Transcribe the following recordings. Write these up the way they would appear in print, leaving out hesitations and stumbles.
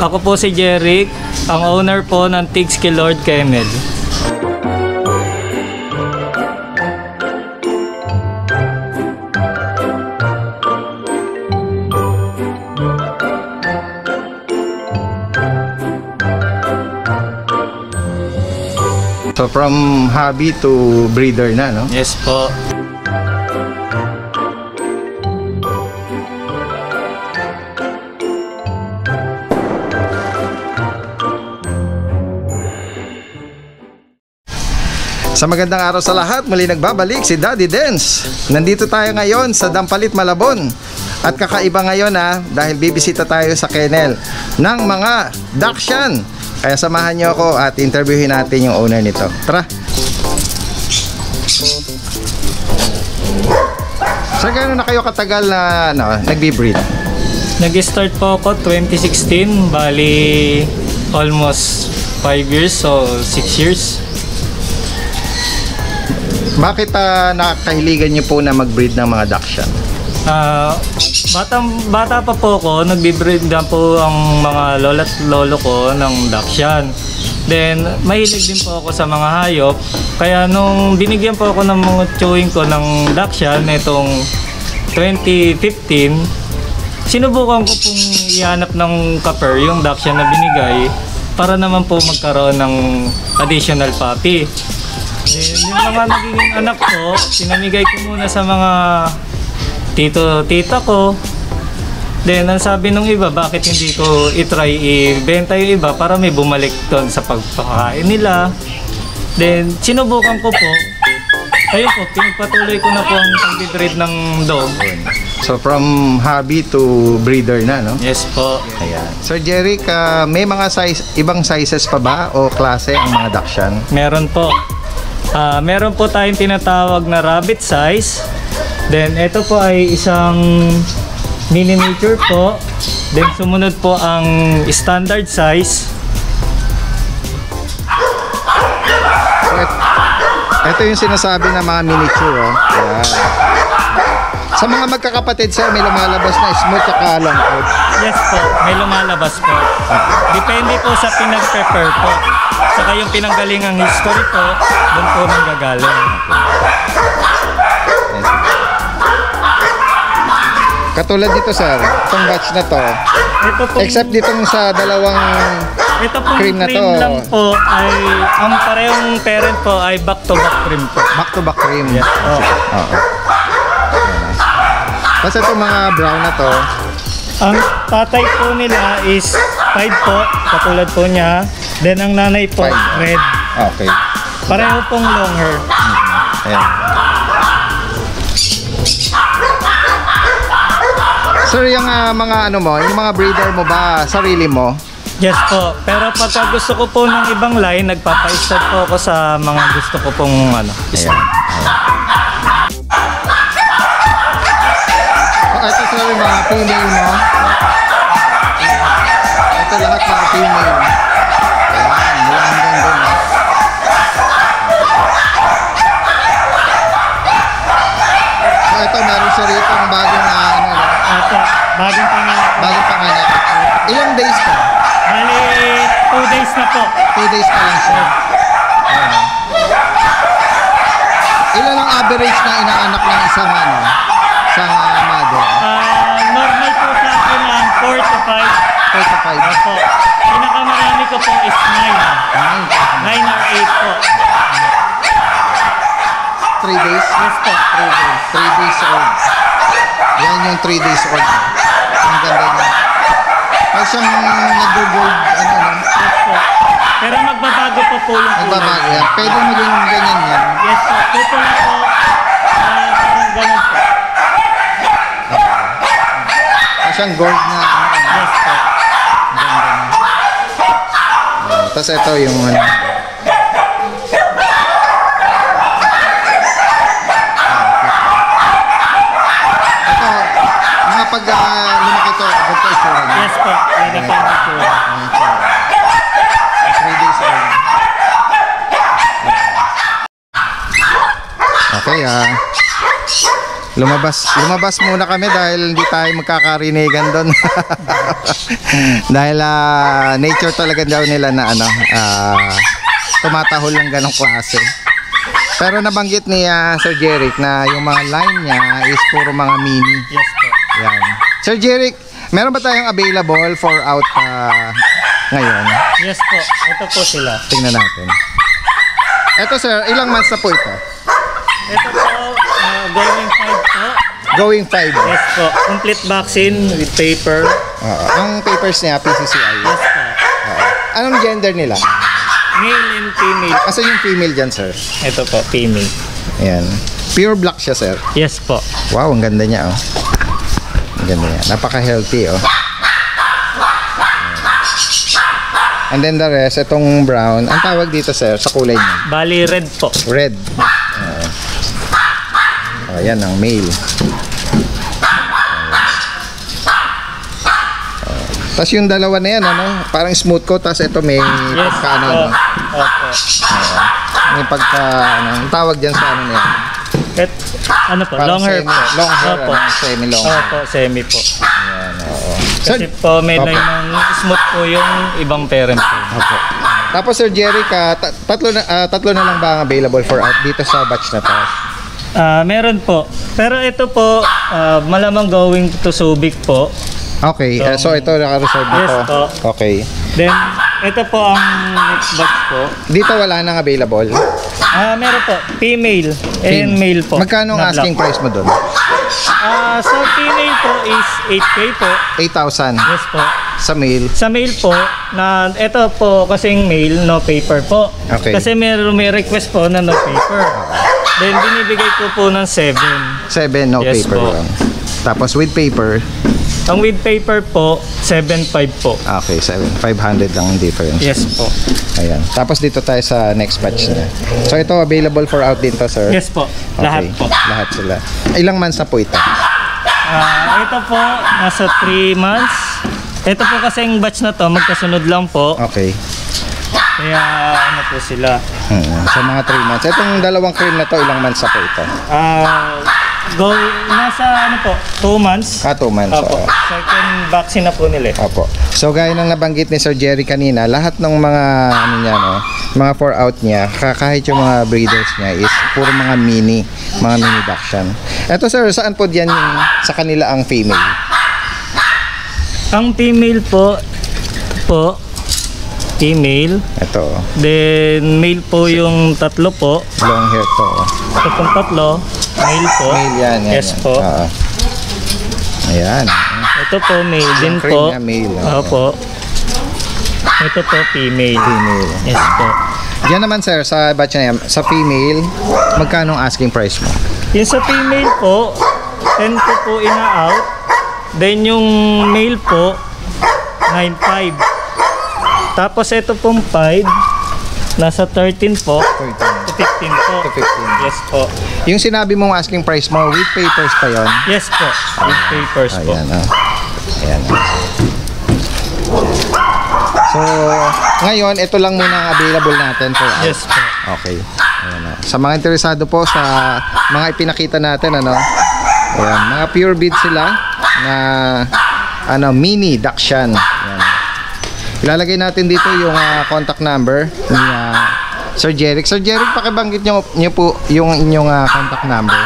Ako po si Jerick, ang owner po ng Tigsky Lord Kennel. So from hobby to breeder na, no? Yes po. Sa magandang araw sa lahat, muli nagbabalik si Daddy Denz. Nandito tayo ngayon sa Dampalit, Malabon. At kakaiba ngayon dahil bibisita tayo sa kennel ng mga Dachshund. Kaya samahan nyo ako at interviewin natin yung owner nito. Tara! Sir, gano'n na kayo katagal na nagbe-breed? Nag-start po ako 2016, bali almost 5 years so 6 years. Bakit nakakahiligan niyo po na mag-breed ng mga Dachshund? Bata pa po ako, nagbe-breed na po ang mga lola at lolo ko ng Dachshund. Then, mahilig din po ako sa mga hayop. Kaya nung binigyan po ako ng mga chewing ko ng Dachshund netong 2015, sinubukan ko pong ihanap ng kaper yung Dachshund na binigay para naman po magkaroon ng additional puppy. Then, yung mga nagiging anak ko, pinamigay ko muna sa mga tito-tita ko. Then, ang sabi nung iba, bakit hindi ko itry ibenta yung iba para may bumalik doon sa pagpakain nila. Then, sinubukan ko po. Ayun po, pinagpatuloy ko na po ang pag-breed ng dog. So, from hobby to breeder na, no? Yes po. Ayan. Sir Jerick, may mga size, ibang sizes pa ba o klase ang mga Dachshund? Meron po. Meron po tayong tinatawag na rabbit size. Then, ito po ay isang miniature po. Then, sumunod po ang standard size. So, ito yung sinasabi ng mga miniature. Sa mga magkakapatid, sir, may lumalabas na smooth at kalangkod. Yes po, may lumalabas po. Depende po sa pinag-prepare po. Saka yung pinanggalingang history po, doon po nanggagaling. Katulad dito, sir, itong batch na to. Ito pong, except ditong sa dalawang cream na to. Ito lang po ay, ang parehong parent po ay back-to-back cream po. Back-to-back cream? Yes. Kasi itong mga brown na to, ang tatay po nila is 5 po, katulad po niya. Then ang nanay po, five. Red. Okay. Pareho pong long hair. Ayan. Sir, yung mga yung mga breeder mo ba, sarili mo? Yes po. Pero pagka gusto ko po ng ibang line, nagpapa-start po ako sa mga gusto ko pong Ito sir, mga female mo. Ito lahat mga female. Ayan, mula hanggang doon. So ito, meron sir itong bagong bagong panganak. Ilang days ka? Bali, 2 days na po. 2 days pa lang sir. Ilan ang average na inaanak ng isang isang mother? Normal po sa akin ang 4 to 5. 4 to 5? Opo. Pinakamarami ko po is 9. 9 or 8 po. 3 days? Yes po. 3 days old. Yan yung 3 days old. Ang ganda niya. Pag siyang nag-bold, Yes po. Pero magbabago po po yung magbabago yan. Pwede maging ganyan yan. Yes po. Puto na po. Parang ganyan po. Siyang gold na yes po. Tapos ito yung ito mga pag lumaki to itsura niya. Yes po, pwede pa ang itsura. 3 days old. Okay Lumabas muna kami dahil hindi tayo magkakarinigan doon. Dahil nature talaga daw nila na ano, tumatahol ng ganong klase. Pero nabanggit ni Sir Jerick na yung mga line niya is puro mga mini. Yes po. Yan. Sir Jerick, meron ba tayong available for out ngayon? Yes po, ito po sila. Tingnan natin. Ito sir, ilang months na po ito? Ito po, going 5 po. Going 5? Yes po. Complete vaccine with paper. Ang papers niya, PCCI. Yes po. Anong gender nila? Male and female. Asan yung female dyan sir? Ito po, female. Ayan. Pure black siya sir? Yes po. Wow, ang ganda niya oh. Ang ganda niya. Napaka-healthy oh. And then the rest, itong brown. Ang tawag dito sir, sa kulay niya? Bali, red po. Red. Ayan ang male. Tapos yung dalawa na yan, ano? Parang smooth coat, tapos ito may pagkaano. Yes, opo. May pagka, ano? Ang tawag dyan sa ano na yan? Ano po? Long hair po. Long hair, semi-long hair. Opo, semi po. Ayan, oo. Kasi po may smooth po yung ibang parent po. Okay. Tapos Sir Jerick, tatlo na lang ba ang available for out dito sa batch na to? Meron po. Pero ito po, malamang going to Subic po. Okay, so ito naka-reserve na po. Yes po. Okay. Then, ito po ang next batch po. Dito wala nang available? Meron po, female and male po. Magkano ang asking price mo doon? Sa female po is 8K po. 8,000? Yes po. Sa male? Sa male po, na ito po kasing male, no paper po. Okay. Kasi may request po na no paper. Then binibigay ko po ng 7. 7, no yes, paper po. Lang. Tapos with paper? Ang with paper po, 7.5 po. Okay, 7,500 lang ang difference. Yes po. Ayan. Tapos dito tayo sa next batch na. So ito available for out din to, sir? Yes po. Okay. Lahat po. Lahat sila. Ilang months na po ito? Ito po, nasa 3 months. Ito po kasing batch na to, magkasunod lang po. Okay. Kaya ano po sila. So mga 3 months. Itong dalawang cream na to, ilang months na po ito? Nasa ano po, 2 months. 2 months. Opo. Second vaccine na po nila. Opo. So gaya ng nabanggit ni Sir Jerry kanina, lahat ng mga ano niya, no, mga for out niya, kahit yung mga breeders niya is puro mga mini Dachshund. Eto sir, saan po diyan yung sa kanila ang female? Ang female po female. Ito. Then male po yung tatlo po. Long hair to. Ito pong tatlo. Male po. Male yan. Yes yan. Po. Ayan. Ito po male din po. Yung cream na male. Opo. Ito po female. Female. Yes po. Diyan naman sir, sa batch na yan, sa female, magkano ang asking price mo? Yung sa female po, 10 po ina-out. Then yung male po, 9.5. Tapos ito pong 5, nasa 13 po, 13. To 15 po. To 15. Yes po. Yung sinabi mong asking price mo, with papers pa yon? Yes po, with papers po. Ayan, ayan. So, ngayon, ito lang muna ang available natin po. Yes po. Okay. Ayan, sa mga interesado po sa mga ipinakita natin, ano, ayan, mga pure breed sila na ano, mini Dachshund. Ilalagay natin dito yung contact number ni Sir Jerick. Sir Jerick, pakibanggit nyo po yung inyong contact number.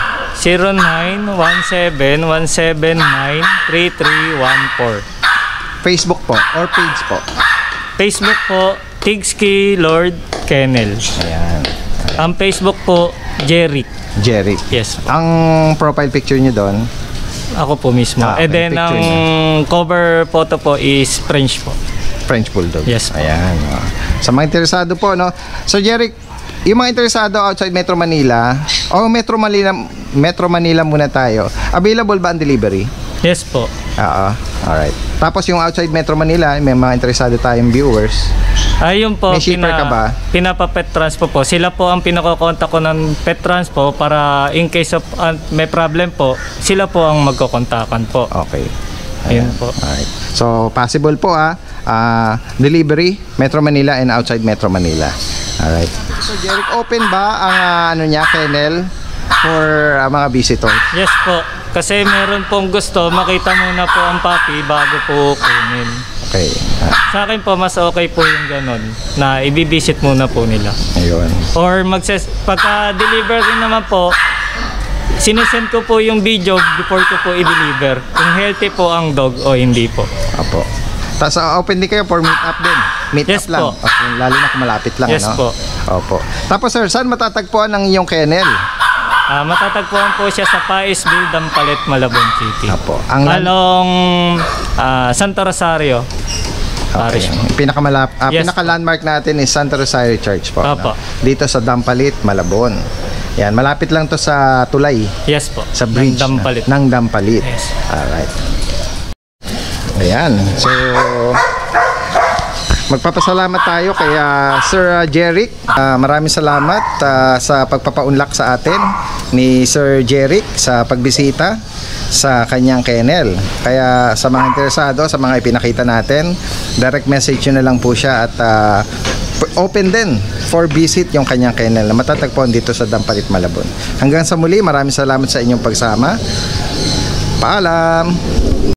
0917-179-3314. Facebook po or page po? Facebook po, Tigsky Lord Kennel. Ayan. Ang Facebook po, Jerick. Jerick. Yes po. Ang profile picture nyo doon? Ako po mismo. And then, ang cover photo po is French po. French Bulldog. Yes. Ayan. Sa mga interesado po, no? So, Jerick, yung mga interesado outside Metro Manila, Metro Manila muna tayo. Available ba ang delivery? Yes po. Oo. Alright. Tapos yung outside Metro Manila, may mga interesado tayong viewers. Ayun po. May shipper ka ba? Pinapa-pet transpo po. Sila po ang pinakokontak ko ng pet transpo para in case of may problem po, sila po ang magkokontakan po. Okay. Ayan po. Alright. So, possible po delivery, Metro Manila and outside Metro Manila. Alright. So, Jerick, open ba ang ano niya, kennel? for mga visitors? Yes po. Kasi meron pong gusto, makita muna po ang puppy bago po kunin. Okay. Sa akin po, mas okay po yung ganon, na ibibisit muna po nila. Ayun. Or pagka-deliver rin naman po, sinesend ko po yung video before ko po i-deliver. Kung healthy po ang dog o hindi po. Apo. Tapos open din kayo for meet-up din? Meet-up lang? Yes po. Okay, lalo na kumalapit lang. Yes po. Opo. Tapos sir, saan matatagpuan ang iyong kennel? Matatagpuan po siya sa Paisville, Dampalit, Malabon City. Apo. Along Santa Rosario Parish. Okay. Yes. Pinaka-landmark natin is Santa Rosario Church po. Apo. No? Dito sa Dampalit, Malabon. Yan, malapit lang to sa tulay. Yes po. Sa bridge ng Dampalit. Yes. Alright. Ayan. So, magpapasalamat tayo kay Sir Jerick. Maraming salamat sa pagpapaunlak sa atin ni Sir Jerick sa pagbisita sa kanyang kennel. Kaya sa mga interesado, sa mga ipinakita natin, direct message nyo na lang po siya at open din for visit yung kanyang kennel na matatagpuan dito sa Dampalit, Malabon. Hanggang sa muli, maraming salamat sa inyong pagsama. Paalam!